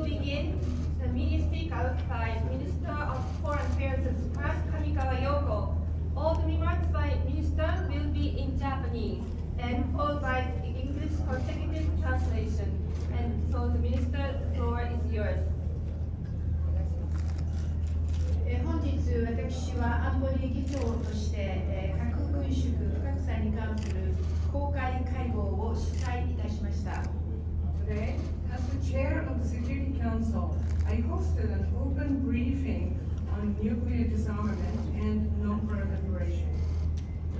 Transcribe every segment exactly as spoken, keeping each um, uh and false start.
will begin the media speak outside Minister of Foreign Affairs Afra Kusaiti Yoko. All the remarks by Minister will be in Japanese and followed by English consecutive translation. And so the Minister, the floor is yours. 本日私は安保理議長として核軍縮・不拡散に関する公開会合を主催いたしました。 Today, as the chair of the Security Council, I hosted an open briefing on nuclear disarmament and non-proliferation.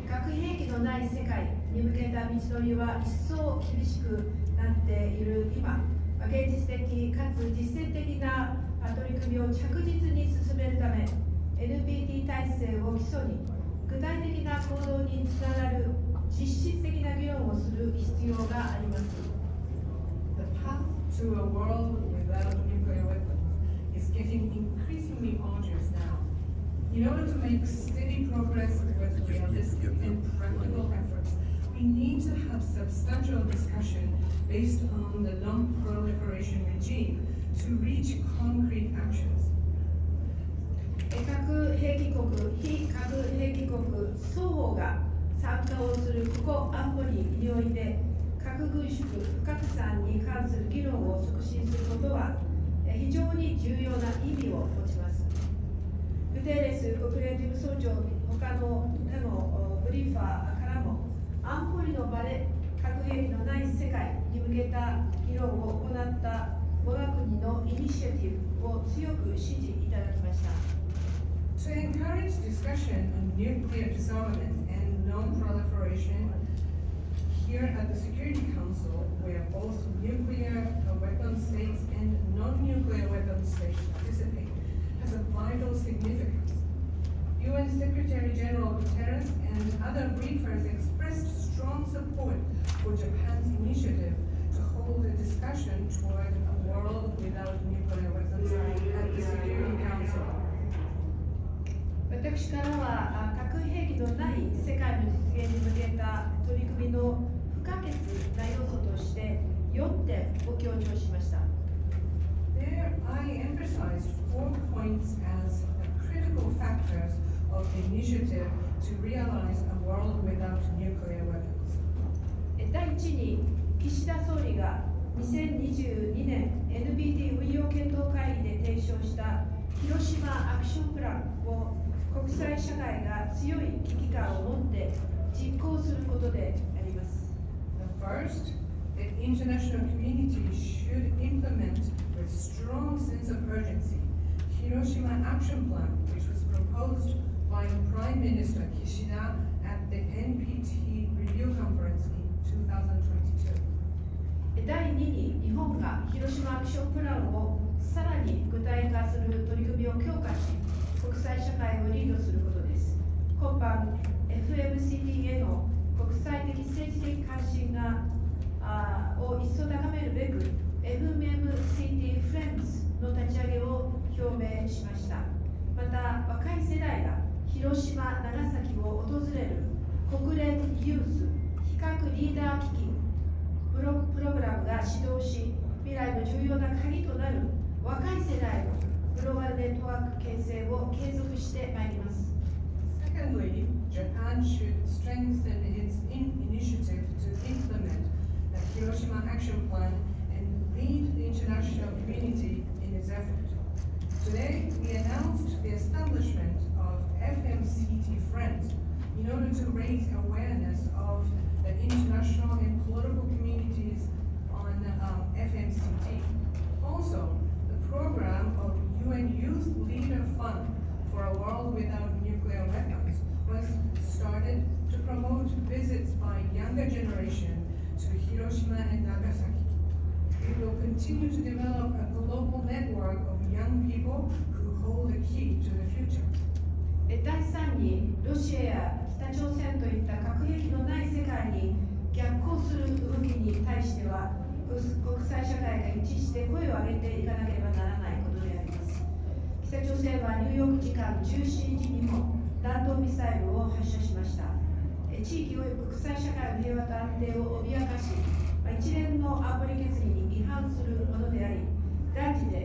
核兵器のない世界に向けた道のりは一層厳しくなっている今、現実的かつ実践的な取り組みを着実に進めるため エヌピーティー 体制を基礎に具体的な行動につながる実質的な議論をする必要があります。 The path to a world without nuclear weapons is getting increasingly arduous now. In order to make steady progress with realistic and practical efforts, we need to have substantial discussion based on the non-proliferation regime to reach concrete actions. 核兵器国、非核兵器国双方が参加をするここ安保理において核軍縮・不拡散に関する議論を促進することは非常に重要な意味を持ちます。グテーレス国連事務総長他の他のブリーファーからも安保理の場で核兵器のない世界に向けた議論を行った我が国のイニシアティブを強く支持いただきました。 To encourage discussion on nuclear disarmament and non-proliferation, here at the Security Council, where both nuclear weapon states and non-nuclear weapon states participate, has a vital significance. U N Secretary General Guterres and other briefers expressed strong support for Japan's initiative to hold a discussion toward a world without nuclear weapons at the Security Council. 私からは核兵器のない世界の実現に向けた取り組みの不可欠な要素としてよんてんを強調しました。 There I emphasized four points as the critical factors of the initiative to realize a world without nuclear weapons. 第一に岸田総理がにせんにじゅうにねん エヌピーティー 運用検討会議で提唱した広島アクションプランを国際社会が強い危機感を持って実行することであります。 The first, the international community should implement with strong sense of urgency Hiroshima Action Plan, which was proposed by Prime Minister Kishida at the N P T Review Conference in two thousand twenty-two. だいにに日本が広島アクションプランをさらに具体化する取り組みを強化し国際社会をリードすることです。今般 エフエムシーティー への国際的政治的関心があを一層高めるべく エフエムシーティー フレンズの立ち上げを表明しました。また若い世代が広島長崎を訪れる国連ユース非核リーダー基金プロプログラムが始動し未来の重要な鍵となる若い世代のグローバルネットワーク形成を継続してまいります。 Secondly, Japan should strengthen its initiative to implement the Hiroshima Action Plan and lead the international community in its effort. Today, we announced the establishment of F M C T Friends in order to raise awareness of the international and political communities on um, F M C T. Also, the program of U N Youth Leader Fund for a World Without Nuclear Weapons was started to promote visits by younger generation to Hiroshima and Nagasaki. We will continue to develop a global network of young people who hold the key to the future. だいさんにロシアや北朝鮮といった核兵器のない世界に逆行する動きに対しては国際社会が一致して声を上げていかなければならないことであります。北朝鮮はニューヨーク時間じゅうしちにちにも弾道ミサイルを発射しました。地域及び国際社会の平和と安定を脅かし一連の安保理決議に違反するものであり断じて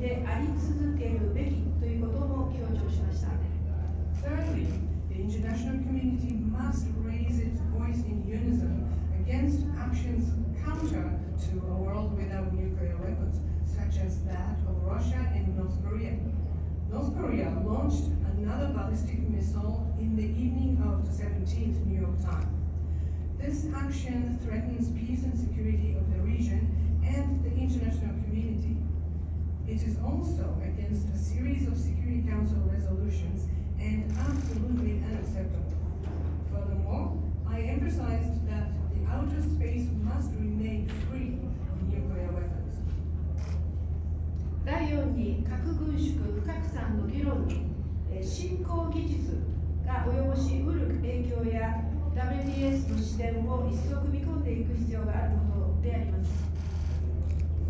であり続けるべきということも強調しました。Thirdly, the international community must raise its voice in unison against actions counter to a world without nuclear weapons, such as that of Russia and North Korea. North Korea launched another ballistic missile in the evening of the seventeenth New York time. This action threatens peace and security of the region and the international community. It is also against a series of Security Council resolutions and absolutely unacceptable. Furthermore, I emphasized that the outer space must remain free of nuclear weapons. だいよんに核軍縮不拡散の議論に新興技術が及ぼしうる影響や ダブリューティーエス の視点を一層組み込んでいく必要があることであります。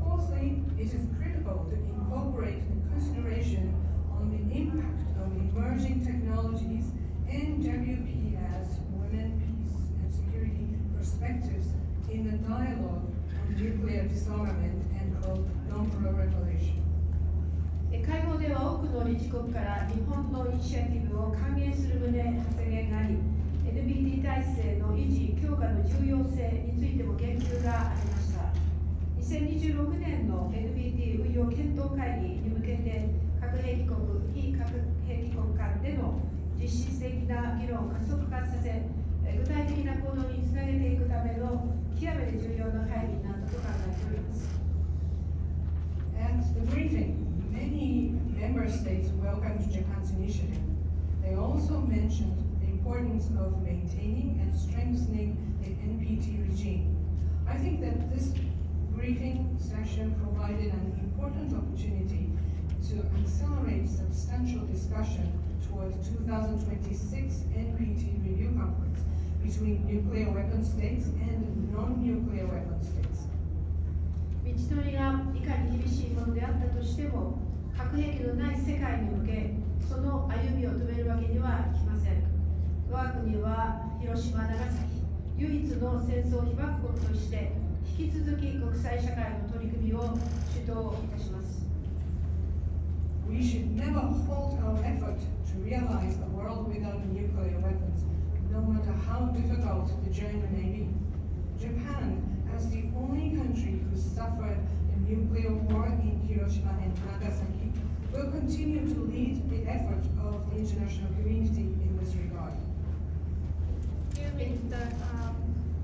Fourthly, it is critical to incorporate the consideration on the impact of emerging technologies and W P S women, peace and security perspectives in the dialogue on nuclear disarmament and non-proliferation. 会合では多くの理事国から日本のイニシアティブを歓迎する旨発言があり、 エヌピーティー 体制の維持・強化の重要性についても言及がありました。にせんにじゅうろくねんの エヌピーティー 運用検討会議に向けて、核兵器国・非核兵器国間での実質的な議論を加速化させ、具体的な行動につなげていくための極めて重要な会議になったと考えております。 At the briefing, many member states welcomed Japan's initiative. They also mentioned importance of maintaining and strengthening the N P T regime. I think that this briefing session provided an important opportunity to accelerate substantial discussion toward two thousand twenty-six N P T review conference between nuclear weapon states and non-nuclear weapon states. 道のりがいかに厳しいものであったとしても、核兵器のない世界に向け、その歩みを止めるわけにはいきません。 我が国は広島、長崎、唯一の戦争被爆国として、引き続き国際社会の取り組みを主導いたします。 We should never halt our effort to realize a world without nuclear weapons, no matter how difficult the journey may be. Japan, as the only country who suffered a nuclear war in Hiroshima and Nagasaki, will continue to lead the effort of the international community in this regard. Minister. Um,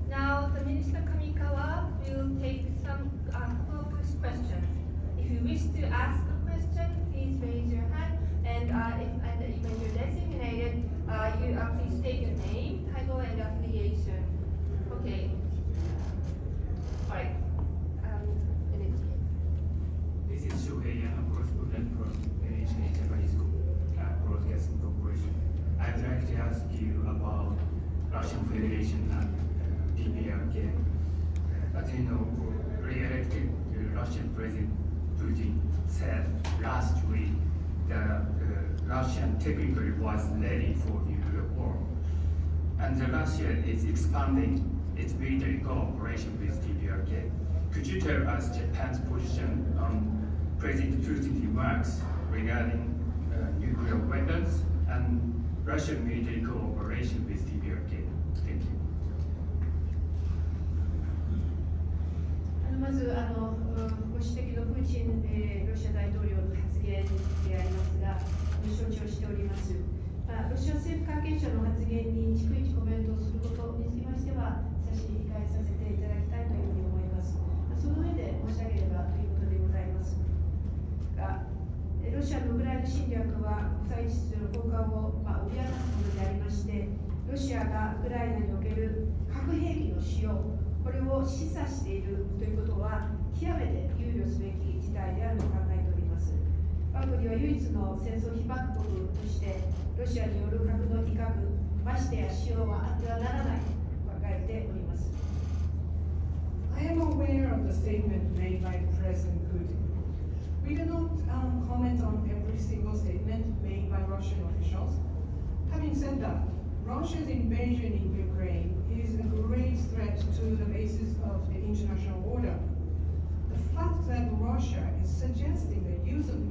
now, the Minister Kamikawa will take some uh, focus questions. If you wish to ask a question, please raise your hand, and uh, if and when you're designated, uh, you uh, please state your name, title, and affiliation. Okay. All right. Um, this is Shohei, a correspondent from N H K Japanese Broadcasting Corporation. I would like to ask you about Russian Federation and uh, D P R K. Uh, as you know, re-elected uh, Russian President Putin said last week that uh, Russia technically was ready for nuclear war, and that Russia is expanding its military cooperation with D P R K. Could you tell us Japan's position on President Putin's remarks regarding uh, nuclear weapons and Russian military cooperation with D P R K? Thank you. まずあのご指摘のプーチン、えー、ロシア大統領の発言でありますが、承知をしております。まあ、ロシア政府関係者の発言に逐一コメントをすることにつきましては、差し控えさせていただきたいというふうに思います。その上で申し上げればということでございますが、 ロシアのウクライナ侵略は国際秩序の根幹を脅かすものでありまして、ロシアがウクライナにおける核兵器の使用、これを示唆しているということは、極めて憂慮すべき事態であると考えております。我が国は唯一の戦争被爆国として、ロシアによる核の威嚇、ましてや使用はあってはならないと考えております。 I am aware of the statement made by President Putin. We cannot um, comment on every single statement made by Russian officials. Having said that, Russia's invasion in Ukraine is a great threat to the basis of the international order. The fact that Russia is suggesting the use of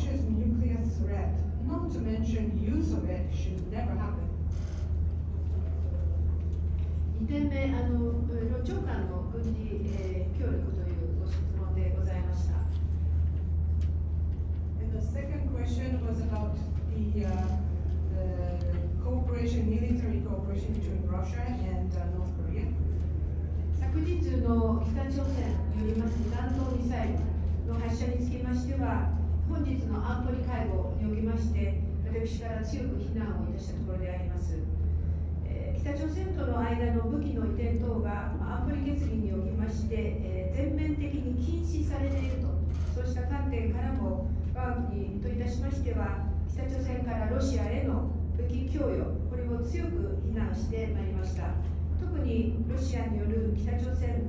noxious nuclear threat, not to mention use of it, should never happen. にてんめ、あのロ長官の軍事、えー、協力というご質問でございました。And the second question was about the, uh, the cooperation, military cooperation between Russia and uh, North Korea. 昨日の北朝鮮によります弾道ミサイルの発射につきましては、本日の安保理会合におきまして、私から強く非難をいたしたところであります。北朝鮮との間の武器の移転等が安保理決議におきまして、全面的に禁止されていると、そうした観点からも、我が国といたしましては、北朝鮮からロシアへの武器供与、これを強く非難してまいりました。特にロシアによる北朝鮮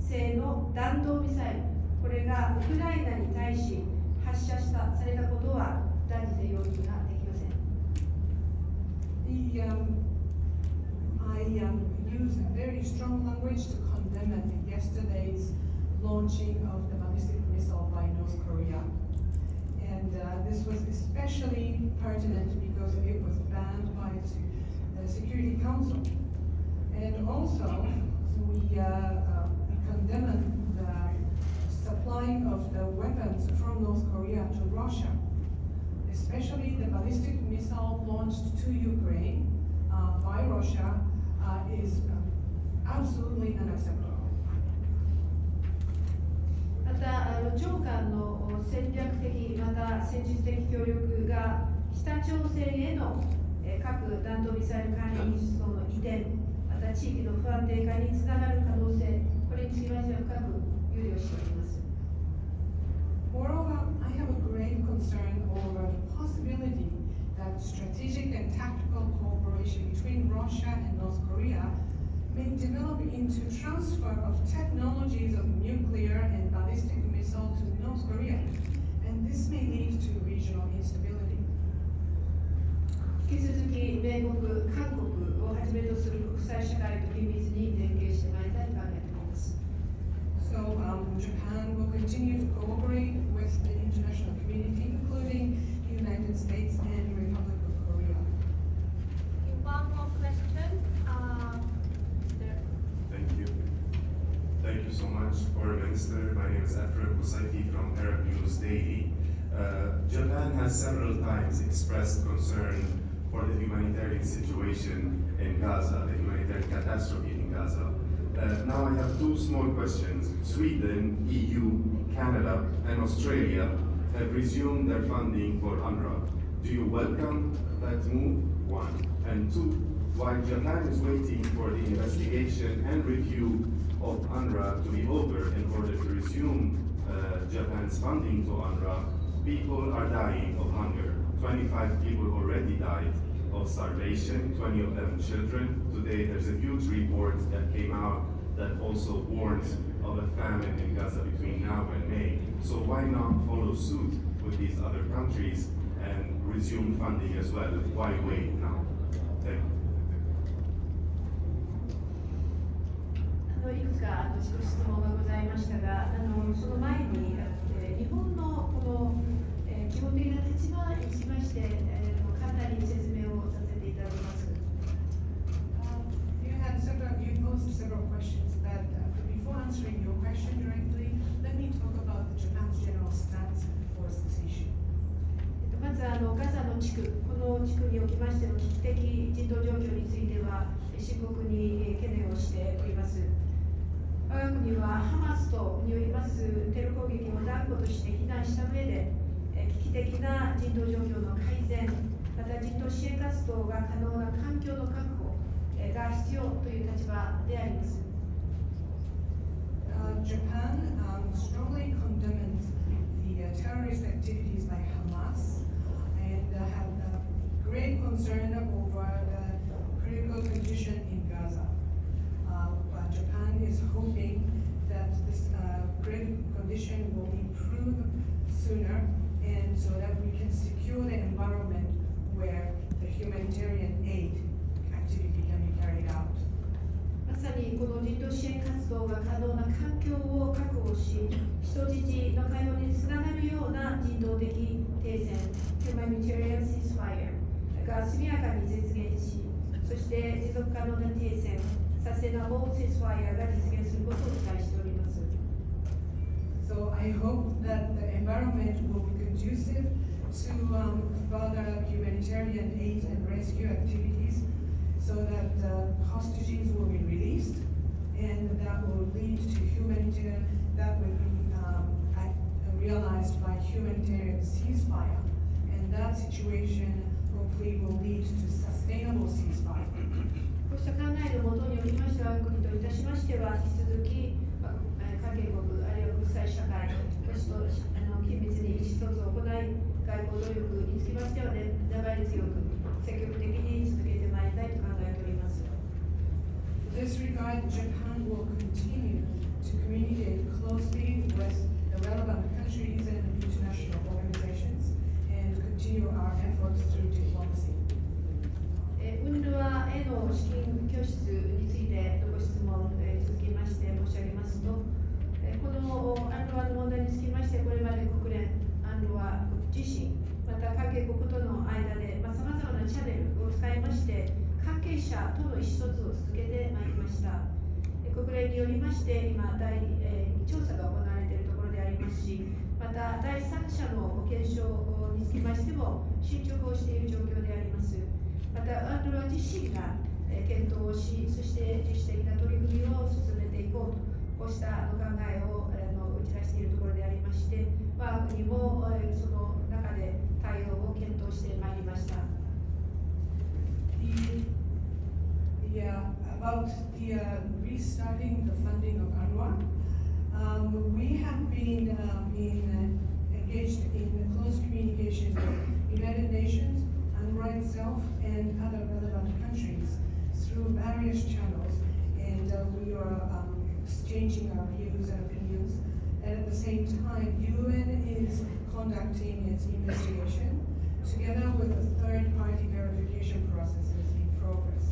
製の弾道ミサイル、これがウクライナに対し発射したされたことは、断じて容認ができません。いや I um, used very strong language to condemn yesterday's launching of the ballistic missile by North Korea. And uh, this was especially pertinent because it was banned by the Security Council. And also, we, uh, uh, we condemned the supplying of the weapons from North Korea to Russia, especially the ballistic missile launched to Ukraine uh, by Russia. Uh, is absolutely unacceptable. また、長官の戦略的また戦術的協力が北朝鮮への核弾道ミサイル管理技術の移転、また地域の不安定化につながる可能性、これにつきましては深く憂慮しております。Moreover, I have a great concern over the possibility that strategic and tactical cooperation between Russia and North Korea may develop into transfer of technologies of nuclear and ballistic missile to North Korea, and this may lead to regional instability. 引き続き、米国、韓国をはじめとする国際社会と緊密に連携してまいりたいと考えています。So um, Japan will continue to cooperate with the international community, including the United States and the Republic of Korea. One more question. Uh, Thank you. Thank you so much, Foreign Minister. My name is Afra Kusaiti from Arab News Daily. Uh, Japan has several times expressed concern for the humanitarian situation in Gaza, the humanitarian catastrophe in Gaza. Uh, now I have two small questions. Sweden, E U, Canada, and Australia have resumed their funding for UNRWA. Do you welcome that move? One. And two, while Japan is waiting for the investigation and review of UNRWA to be over in order to resume uh, Japan's funding to UNRWA, people are dying of hunger. twenty-five people already died of starvation, twenty of them children. Today there's a huge report that came out that also warns of a famine in Gaza between now and May. So why not follow suit with these other countries and resume funding as well? Why wait now? Thank you. いくつかご質問がございましたが、あのその前に日本のこの基本的な立場につきまして簡単に説明をさせていただきます。You had several, you posed several questions, but before answering your question directly, let me talk about Japan's general stance for this issue. まずあのガザの地区、この地区におきましての危機的人道状況については深刻に懸念をしております。我が国はハマス等によりますテロ攻撃を断固として非難した上で、危機的な人道状況の改善、また人道支援活動が可能な環境の確保が必要という立場であります。Uh, Japan, um, strongly condemns the uh, terrorist activities by Hamas and uh, have uh, great concern over the critical condition in Gaza. Uh, but Japan is hoping that this uh, critical condition will improve sooner. And so that we can secure the environment where the humanitarian aid activity can be carried out. まさにこの人道支援活動が可能な環境を確保し、人質の解放につながるような人道的停そして持続可能な停戦、サステナブルセスファイアが実現することを期待しております。 So I hope that the environment will be conducive to um, further humanitarian aid and rescue activities so that uh, hostages will be released and that will lead to humanitarian, that will be um, at, realized by humanitarian ceasefire. And that situation hopefully will lead to sustainable ceasefire. こうした考えのもとにおきましては、国といたしましては、引き続き、関係国、あるいは国際社会、都市と緊密に意思疎通を行い、外交努力につきましては、ね、長い強く、積極的に続けてまいりたいと考えております。In this regard, Japan will continue to communicate closely with the relevant countries and international organizations and continue our efforts through diplomacy. ユンルワ への資金拠出についてのご質問を続きまして申し上げますと、この ユンルワ の問題につきまして、これまで国連、ユンルワ 自身、また関係国との間でさまざまなチャンネルを使いまして、関係者との意思疎通を続けてまいりました。国連によりまして、今、第調査が行われているところでありますし、また第三者の検証につきましても、進捗をしている状況であります。また、ユンルワ 自身が検討をし、そして自主的な取り組みを進めていこうと、こうした考えを打ち出しているところでありまして、我が国もその中で対応を検討してまいりました。U N R W A itself and other relevant countries through various channels, and uh, we are um, exchanging our views and opinions. And at the same time, U N is conducting its investigation together with the third-party verification processes in progress.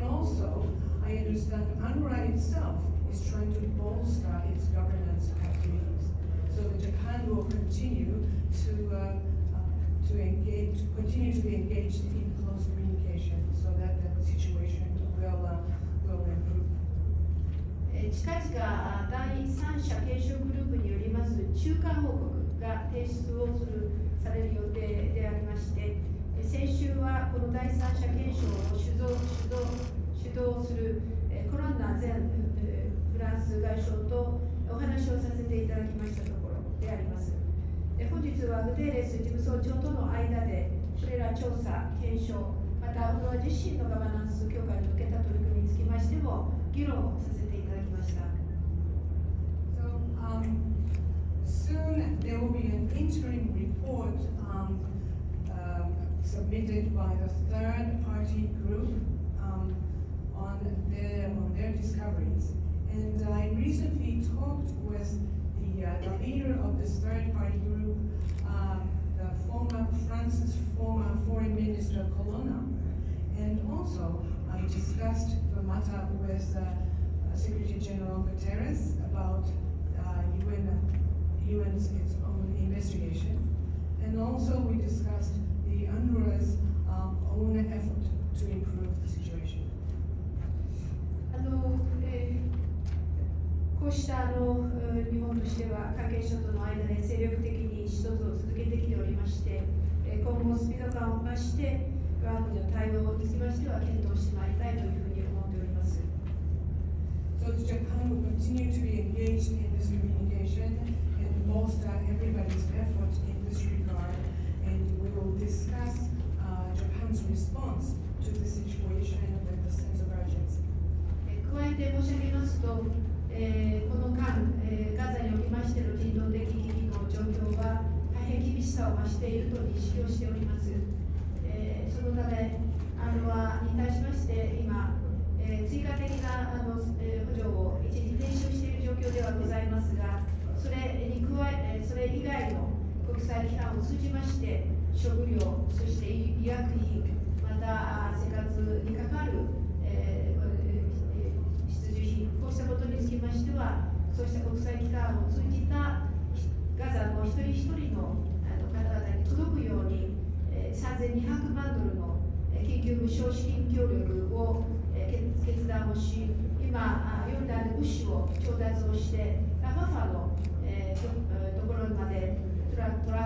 And also, I understand U N R W A itself is trying to bolster its governance activities. So Japan will continue to. Uh, To engage, to continue to be engaged in close communication so that the situation will, uh, will improve. 近々第三者検証グループによります中間報告が提出をするされる予定でありまして、先週はこの第三者検証を主導主導主導するコロンナ前フランス外相とお話をさせていただきましたところであります。本日はGuterres事務総長との間で、これら調査、検証、またユンルワ自身のガバナンス強化に向けた取り組みにつきましても、議論をさせていただきました。So, um, soon there will be an interim report um, uh, submitted by the third party group um, on, their, on their discoveries. And I recently talked with the, uh, the leader of this third party group. Uh, the former France's former Foreign Minister Colonna, and also I discussed the matter with uh, Secretary General Guterres about uh, U N, U N's its own investigation, and also we discussed the U N R Wa's um, own effort to improve the situation. こうしたあの日本としては関係者との間で精力的に意思疎通を続けてきておりまして、今後もスピード感を増して我が国の対応につきましては検討してまいりたいというふうに思っております。So Japan will continue to be engaged in this communication and bolster everybody's effort in this regard, and we will discuss uh, Japan's response to the situation with a sense of urgency. 加えて申し上げますと。えー、この間、えー、ガザにおきましての人道的危機の状況は大変厳しさを増していると認識をしております。えー、そのため、ユンルワ に対しまして今、えー、追加的なあの、えー、補助を一時停止している状況ではございますが、それに加え、それ以外の国際機関を通じまして、食料、そして医薬品、また生活に関わる、えーこうしたことにつきましては、そうした国際機関を通じたガザの一人一人の方々に届くように、さんぜんにひゃくまんドルの緊急無償資金協力を決断をし、今、ヨルダンで物資を調達をして、ラファファのところまでトラ